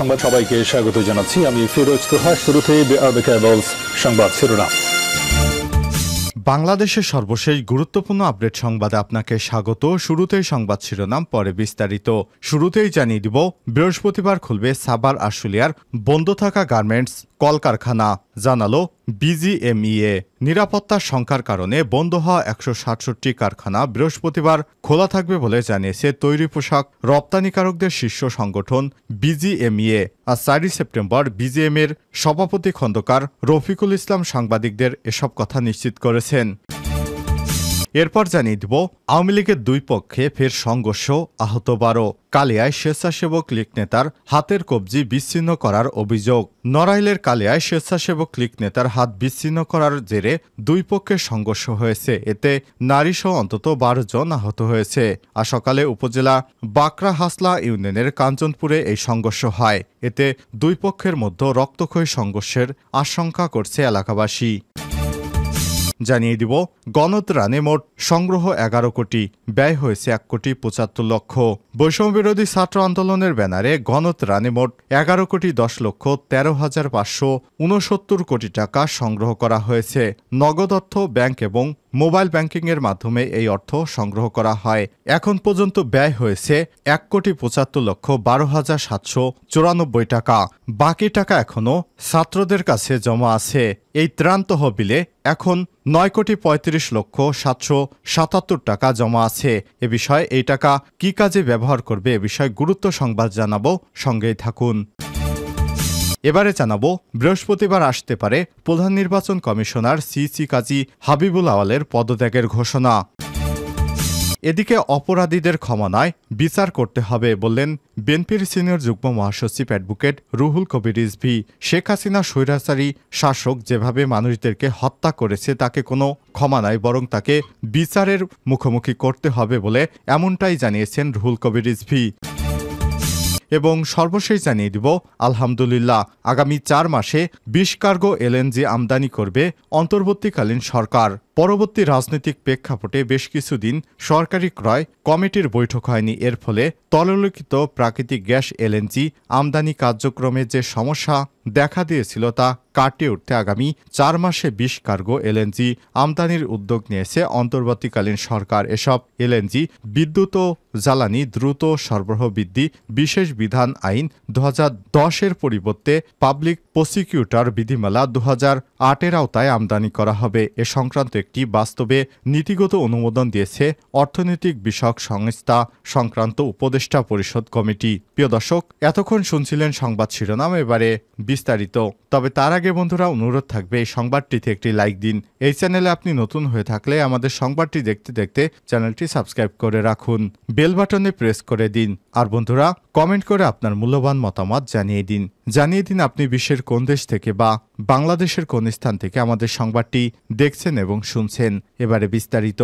সংবাদ সবাইকে স্বাগত জানাচ্ছি। আমি ফিরোজ তোহা। শুরুতেই সংবাদ শিরোনাম। বাংলাদেশের সর্বশেষ গুরুত্বপূর্ণ আপডেট সংবাদে আপনাকে স্বাগত। শুরুতেই সংবাদ শিরোনাম, পরে বিস্তারিত। শুরুতেই জানিয়ে দিব, বৃহস্পতিবার খুলবে সাভার আশুলিয়ার বন্ধ থাকা গার্মেন্টস কলকারখানা, জানালো বিজিএমইএ। নিরাপত্তার শঙ্কার কারণে বন্ধ হওয়া ১৬৭ কারখানা বৃহস্পতিবার খোলা থাকবে বলে জানিয়েছে তৈরি পোশাক রপ্তানিকারকদের শীর্ষ সংগঠন বিজিএমইএ। আজ ৪ সেপ্টেম্বর বিজিএমইএর সভাপতি খন্দকার রফিকুল ইসলাম সাংবাদিকদের এসব কথা নিশ্চিত করেছেন। এরপর জানিয়ে দিব, আওয়ামী লীগের দুই পক্ষে ফের সংঘর্ষ, আহত ১২। কালিয়ায় স্বেচ্ছাসেবক লীগ নেতার হাতের কবজি বিচ্ছিন্ন করার অভিযোগ। নড়াইলের কালিয়ায় স্বেচ্ছাসেবক লীগ নেতার হাত বিচ্ছিন্ন করার জেরে দুই পক্ষের সংঘর্ষ হয়েছে। এতে নারীসহ অন্তত ১২ জন আহত হয়েছে। আর সকালে উপজেলা বাকরা হাসলা ইউনিয়নের কাঞ্চনপুরে এই সংঘর্ষ হয়। এতে দুই পক্ষের মধ্যে রক্তক্ষয়ী সংঘর্ষের আশঙ্কা করছে এলাকাবাসী। জানিয়ে দিব, গণত্রাণে মোট সংগ্রহ ১১ কোটি, ব্যয় হয়েছে ১ কোটি ৭৫ লক্ষ। বৈষম্যবিরোধী ছাত্র আন্দোলনের ব্যানারে গণত্রাণে মোট ১১ কোটি ১০ লক্ষ ১৩ হাজার ৫৬৯ কোটি টাকা সংগ্রহ করা হয়েছে। নগদ অর্থ, ব্যাংক এবং মোবাইল ব্যাংকিংয়ের মাধ্যমে এই অর্থ সংগ্রহ করা হয়। এখন পর্যন্ত ব্যয় হয়েছে ১ কোটি ৭৫ লক্ষ ১২ হাজার ৭৯৪ টাকা। বাকি টাকা এখনও ছাত্রদের কাছে জমা আছে। এই ত্রাণ তহবিলে এখন ৯ কোটি ৩৫ লক্ষ ৭৭৭ টাকা জমা আছে। এ বিষয়ে এই টাকা কি কাজে ব্যবহার করবে, এ বিষয়ে গুরুত্ব সংবাদ জানাবো, সঙ্গেই থাকুন। এবারে জানাবো, বৃহস্পতিবার আসতে পারে প্রধান নির্বাচন কমিশনার সিসি কাজী হাবিবুল আওয়ালের পদত্যাগের ঘোষণা। এদিকে অপরাধীদের ক্ষমা নয়, বিচার করতে হবে বললেন বিএনপির সিনিয়র যুগ্ম মহাসচিব অ্যাডভোকেট রুহুল কবির রিজভী। শেখ হাসিনা স্বৈরাচারী শাসক যেভাবে মানুষদেরকে হত্যা করেছে তাকে কোনো ক্ষমা নাই, বরং তাকে বিচারের মুখোমুখি করতে হবে বলে এমনটাই জানিয়েছেন রুহুল কবির রিজভী। এবং সর্বশেষ জানিয়ে দিব, আলহামদুলিল্লাহ, আগামী ৪ মাসে ২০ কার্গো এলএনজি আমদানি করবে অন্তর্বর্তীকালীন সরকার। পরবর্তী রাজনৈতিক প্রেক্ষাপটে বেশ কিছুদিন সরকারি ক্রয় কমিটির বৈঠক হয়নি। এর ফলে তরললিখিত প্রাকৃতিক গ্যাস এলএনজি আমদানি কার্যক্রমে যে সমস্যা দেখা দিয়েছিল তা কাটিয়ে উঠতে আগামী ৪ মাসে ২০ কার্গো এলএনজি আমদানির উদ্যোগ নিয়েছে অন্তর্বর্তীকালীন সরকার। এসব এলএনজি বিদ্যুৎ ও জ্বালানি দ্রুত সরবরাহ বৃদ্ধি বিশেষ বিধান আইন ২০১০-এর পরিবর্তে পাবলিক প্রসিকিউটর বিধিমালা ২০০৮-এর আওতায় আমদানি করা হবে। এ সংক্রান্ত একটি বাস্তবে নীতিগত অনুমোদন দিয়েছে অর্থনৈতিক বিষয়ক সংস্থা সংক্রান্ত উপদেষ্টা পরিষদ কমিটি। প্রিয় দর্শক, এতক্ষণ শুনছিলেন সংবাদ শিরোনাম, এবারে বিস্তারিত। তবে তার আগে বন্ধুরা, অনুরোধ থাকবে এই সংবাদটিতে একটি লাইক দিন। এই চ্যানেলে আপনি নতুন হয়ে থাকলে আমাদের সংবাদটি দেখতে দেখতে চ্যানেলটি সাবস্ক্রাইব করে রাখুন, বেল বাটনে প্রেস করে দিন। আর বন্ধুরা, কমেন্ট করে আপনার মূল্যবান মতামত জানিয়ে দিন। আপনি বিশ্বের কোন দেশ থেকে বা বাংলাদেশের কোন স্থান থেকে আমাদের সংবাদটি দেখছেন এবং শুনছেন। এবারে বিস্তারিত।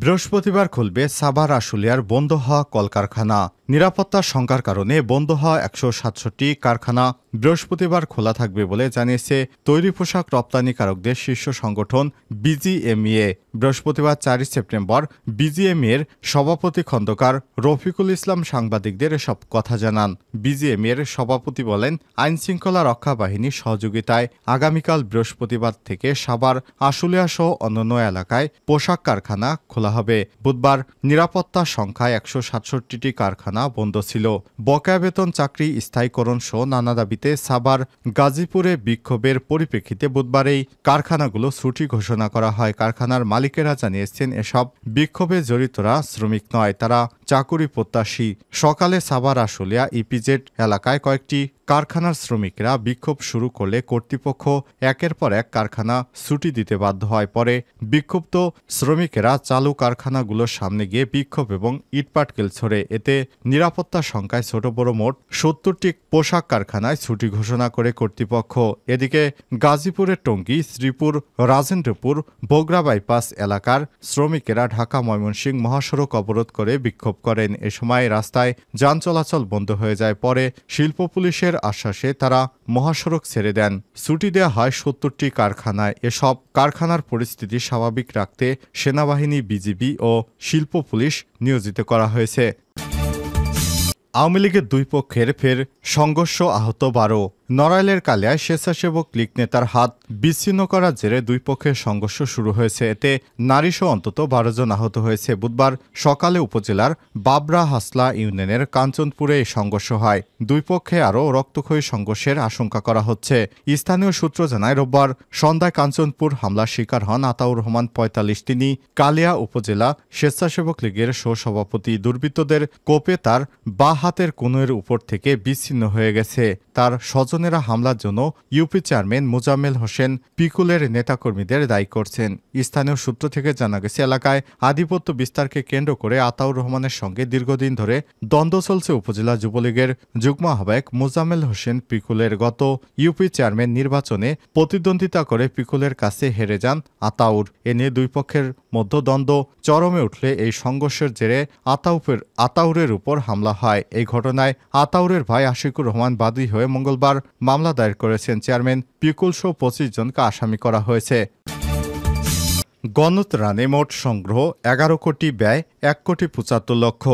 বৃহস্পতিবার খুলবে সাভার আশুলিয়ার বন্ধ হওয়া কলকারখানা। নিরাপত্তার শঙ্কার কারণে বন্ধ হওয়া ১৬৭ কারখানা বৃহস্পতিবার খোলা থাকবে বলে জানিয়েছে তৈরি পোশাক রপ্তানিকারকদের শীর্ষ সংগঠন বিজিএমইএ। বৃহস্পতিবার ৪ সেপ্টেম্বর বিজিএমইএর সভাপতি খন্দকার রফিকুল ইসলাম সাংবাদিকদের এসব কথা জানান। বিজিএমইএর সভাপতি বলেন, আইনশৃঙ্খলা রক্ষা বাহিনীর সহযোগিতায় আগামীকাল বৃহস্পতিবার থেকে সাভার, আশুলিয়া সহ অন্যান্য এলাকায় পোশাক কারখানা খোলা হবে। বুধবার নিরাপত্তার সংখ্যায় ১৬৭টি কারখানা বন্ধ ছিল। বকেয়া বেতন, চাকরি স্থায়ীকরণ সহ নানা দাবিতে সাভার, গাজীপুরে বিক্ষোভের পরিপ্রেক্ষিতে বুধবার এই কারখানাগুলো ছুটি ঘোষণা করা হয়। কারখানার মালিকেরা জানিয়েছেন, এসব বিক্ষোভে জড়িতরা শ্রমিক নয়, তারা চাকুরি প্রত্যাশী। সকালে সাভার আশুলিয়া ইপিজেড এলাকায় কয়েকটি কারখানার শ্রমিকরা বিক্ষোভ শুরু করলে কর্তৃপক্ষ একের পর এক কারখানা ছুটি দিতে বাধ্য হয়। পরে বিক্ষুব্ধ শ্রমিকেরা চালু কারখানাগুলোর সামনে গিয়ে বিক্ষোভ এবং ইটপাটকেল ছড়ে। এতে নিরাপত্তার শঙ্কায় ছোট বড় মোট ৭০টি পোশাক কারখানায় ছুটি ঘোষণা করে কর্তৃপক্ষ। এদিকে গাজীপুরের টঙ্গী, শ্রীপুর, রাজেন্দ্রপুর, বগুড়া বাইপাস এলাকার শ্রমিকেরা ঢাকা ময়মনসিংহ মহাসড়ক অবরোধ করে বিক্ষোভ করেন। এ সময় রাস্তায় যান চলাচল বন্ধ হয়ে যায়। পরে শিল্প পুলিশের আশ্বাসে তারা মহাসড়ক ছেড়ে দেন। ছুটি দেয়া হয় ৭০টি কারখানায়। এসব কারখানার পরিস্থিতি স্বাভাবিক রাখতে সেনাবাহিনী, বিজিবি ও শিল্প পুলিশ নিয়োজিত করা হয়েছে। আওয়ামী লীগের দুই পক্ষের ফের সংঘর্ষ, আহত 12। নড়াইলের কালিয়ায় স্বেচ্ছাসেবক লীগ নেতার হাত বিচ্ছিন্ন করার জেরে দুই পক্ষের সংঘর্ষ শুরু হয়েছে। এতে নারীসহ অন্তত 12 জন আহত হয়েছে। বুধবার সকালে উপজেলার বাবরা হাসলা ইউনিয়নের কাঞ্চনপুরে এই সংঘর্ষ হয়। দুই পক্ষে আরও রক্তক্ষয়ী সংঘর্ষের আশঙ্কা করা হচ্ছে। স্থানীয় সূত্র জানায়, রোববার সন্ধ্যায় কাঞ্চনপুর হামলার শিকার হন আতাউর রহমান 45। তিনি কালিয়া উপজেলা স্বেচ্ছাসেবক লীগের সহসভাপতি। দুর্বৃত্তদের কোপে তার বা হাতের কনুইয়ের উপর থেকে বিচ্ছিন্ন হয়ে গেছে। তার স্বজনেরা হামলার জন্য ইউপি চেয়ারম্যান মোজাম্মেল হোসেন পিকুলের নেতাকর্মীদের দায়ী করছেন। স্থানীয় সূত্র থেকে জানা গেছে, এলাকায় আধিপত্য বিস্তারকে কেন্দ্র করে আতাউর রহমানের সঙ্গে দীর্ঘদিন ধরে দ্বন্দ্ব চলছে। উপজেলা যুবলীগের যুগ্ম আহ্বায়ক মোজাম্মেল হোসেন পিকুলের গত ইউপি চেয়ারম্যান নির্বাচনে প্রতিদ্বন্দ্বিতা করে পিকুলের কাছে হেরে যান আতাউর। এ নিয়ে দুই পক্ষের মধ্যে দ্বন্দ্ব চরমে উঠলে এই সংঘর্ষের জেরে আতাউরের উপর হামলা হয়। এই ঘটনায় আতাউরের ভাই আশিকুর রহমান বাদী হয়ে মঙ্গলবার মামলা দায়ের করেছেন। চেয়ারম্যান পিকুলসহ 25 জনকে আসামি করা হয়েছে। গণত্রাণে মোট সংগ্রহ 11 কোটি, ব্যয় 1 কোটি 75 লক্ষ।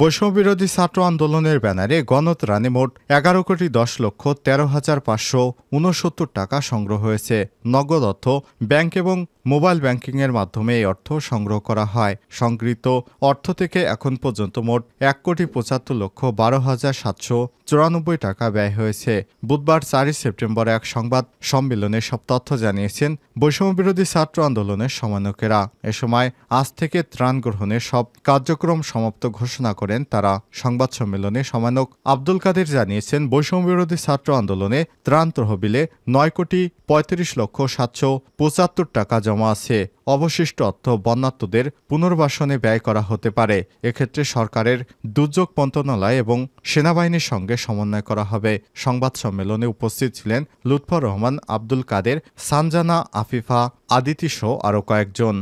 বৈষম্যবিরোধী ছাত্র আন্দোলনের ব্যানারে গণত্রাণে মোট 11,13,569 টাকা সংগ্রহ হয়েছে। নগদ অর্থ, ব্যাংক এবং মোবাইল ব্যাংকিংয়ের মাধ্যমে এই অর্থ সংগ্রহ করা হয়। সংগৃহীত অর্থ থেকে এখন পর্যন্ত মোট 1,75,12,794 টাকা ব্যয় হয়েছে। বুধবার 4 সেপ্টেম্বর এক সংবাদ সম্মেলনে সব তথ্য জানিয়েছেন বৈষম্যবিরোধী ছাত্র আন্দোলনের সমন্বয়কেরা। এ সময় আজ থেকে ত্রাণ গ্রহণের সব কার্যক্রম সমাপ্ত ঘোষণা করেন তারা। সংবাদ সম্মেলনে সমন্বয়ক আবদুল কাদের জানিয়েছেন, বৈষম্যবিরোধী ছাত্র আন্দোলনে ত্রাণ তহবিলে 9,35,775 টাকা জমা আছে। অবশিষ্ট অর্থ বন্যার্তদের পুনর্বাসনে ব্যয় করা হতে পারে। এক্ষেত্রে সরকারের দুর্যোগ মন্ত্রণালয় এবং সেনাবাহিনীর সঙ্গে সমন্বয় করা হবে। সংবাদ সম্মেলনে উপস্থিত ছিলেন লুৎফর রহমান, আবদুল কাদের, সানজানা আফিফা, আদিতি সহ আরও কয়েকজন।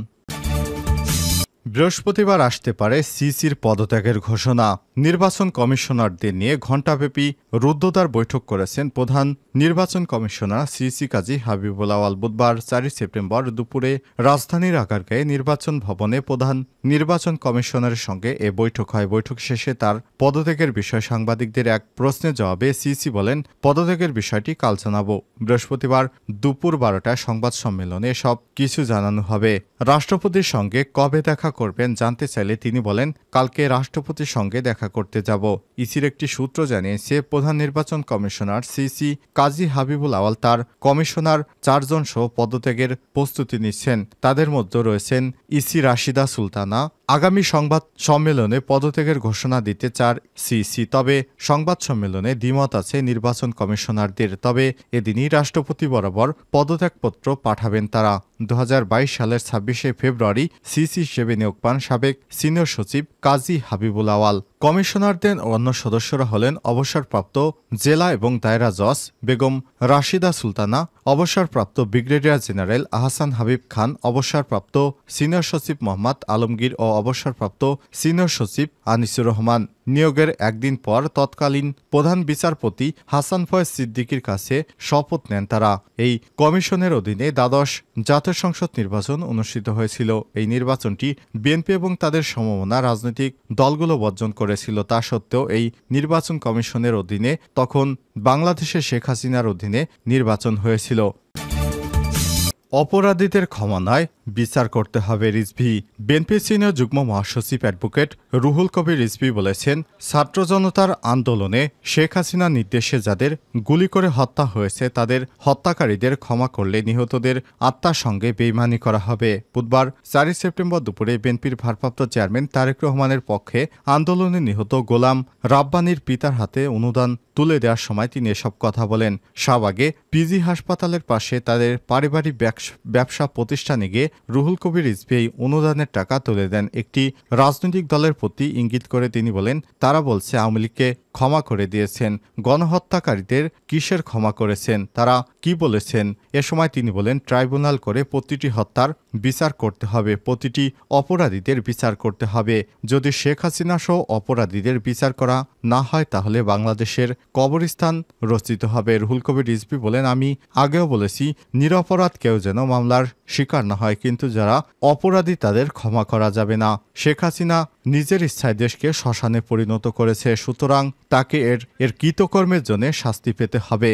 বৃহস্পতিবার আসতে পারে সিসির পদত্যাগের ঘোষণা। নির্বাচন কমিশনারদের নিয়ে ঘণ্টাব্যাপী রুদ্ধদ্বার বৈঠক করেছেন প্রধান নির্বাচন কমিশনার সিসি কাজী হাবিবুল আওয়াল। বুধবার 4 সেপ্টেম্বর দুপুরে রাজধানীর আগারগাঁয়ে নির্বাচন ভবনে প্রধান নির্বাচন কমিশনারের সঙ্গে এ বৈঠক হয়। বৈঠক শেষে তার পদত্যাগের বিষয়ে সাংবাদিকদের এক প্রশ্নের জবাবে সিসি বলেন, পদত্যাগের বিষয়টি কাল জানাবো। বৃহস্পতিবার দুপুর 12টায় সংবাদ সম্মেলনে সব কিছু জানানো হবে। রাষ্ট্রপতির সঙ্গে কবে দেখা করবেন জানতে চাইলে তিনি বলেন, কালকে রাষ্ট্রপতির সঙ্গে দেখা করতে যাব। ইসির একটি সূত্র জানিয়েছে, প্রধান নির্বাচন কমিশনার সিসি কাজী হাবিবুল আওয়াল তার কমিশনার 4 জন সহ পদত্যাগের প্রস্তুতি নিচ্ছেন। তাদের মধ্যে রয়েছেন ইসি রাশিদা সুলতানা। আগামী সংবাদ সম্মেলনে পদত্যাগের ঘোষণা দিতে সিসি। তবে সংবাদ সম্মেলনে দ্বিমত আছে নির্বাচন কমিশনারদের। তবে এদিনই রাষ্ট্রপতি বরাবর পদত্যাগপত্র পাঠাবেন তারা। 2022 সালের 26 ফেব্রুয়ারি সিসি হিসেবে নিয়োগ পান সাবেক সিনিয়র সচিব কাজী হাবিবুল আওয়াল। কমিশনারদের অন্য সদস্যরা হলেন অবসরপ্রাপ্ত জেলা এবং দায়রা জজ বেগম রাশিদা সুলতানা, অবসরপ্রাপ্ত ব্রিগেডিয়ার জেনারেল আহসান হাবিব খান, অবসরপ্রাপ্ত সিনিয়র সচিব মোহাম্মদ আলমগীর ও অবসরপ্রাপ্ত সিনিয়র সচিব আনিসুর রহমান। নিয়োগের একদিন পর তৎকালীন প্রধান বিচারপতি হাসান ফয়েজ সিদ্দিকীর কাছে শপথ নেন তারা। এই কমিশনের অধীনে দ্বাদশ জাতীয় সংসদ নির্বাচন অনুষ্ঠিত হয়েছিল। এই নির্বাচনটি বিএনপি এবং তাদের সমমনা রাজনৈতিক দলগুলো বর্জন করেছিল। তা সত্ত্বেও এই নির্বাচন কমিশনের অধীনে তখন বাংলাদেশে শেখ হাসিনার অধীনে নির্বাচন হয়েছিল। অপরাধীদের ক্ষমা নয়, বিচার করতে হবে। রিজভী বিএনপি সিনিয়র যুগ্ম মহাসচিব অ্যাডভোকেট রুহুল কবির রিজভী বলেছেন, ছাত্র জনতার আন্দোলনে শেখ হাসিনার নির্দেশে যাদের গুলি করে হত্যা হয়েছে তাদের হত্যাকারীদের ক্ষমা করলে নিহতদের আত্মার সঙ্গে বেইমানি করা হবে। বুধবার 4 সেপ্টেম্বর দুপুরে বিএনপির ভারপ্রাপ্ত চেয়ারম্যান তারেক রহমানের পক্ষে আন্দোলনে নিহত গোলাম রাব্বানির পিতার হাতে অনুদান তুলে দেওয়ার সময় তিনি এসব কথা বলেন। শাহবাগে পিজি হাসপাতালের পাশে তাদের পারিবারিক ব্যবসা প্রতিষ্ঠানে গিয়ে রুহুল কবির রিজভী এই অনুদানের টাকা তুলে দেন। একটি রাজনৈতিক দলের প্রতি ইঙ্গিত করে তিনি বলেন, তারা বলছে আওয়ামী লীগকে ক্ষমা করে দিয়েছেন। গণহত্যাকারীদের কিসের ক্ষমা করেছেন, তারা কি বলেছেন? এ সময় তিনি বলেন, ট্রাইব্যুনাল করে প্রতিটি হত্যার বিচার করতে হবে, প্রতিটি অপরাধীদের বিচার করতে হবে। যদি শেখ হাসিনা সহ অপরাধীদের বিচার করা না হয় তাহলে বাংলাদেশের কবরস্থান রচিত হবে। রুহুল কবির রিজভী বলেন, আমি আগেও বলেছি নিরপরাধ কেউ যেন মামলার শিকার না হয়। কিন্তু যারা অপরাধী তাদের ক্ষমা করা যাবে না। শেখ হাসিনা নিজের ইচ্ছায় দেশকে শ্মশানে পরিণত করেছে, সুতরাং তাকে এর কৃতকর্মের জন্য শাস্তি পেতে হবে।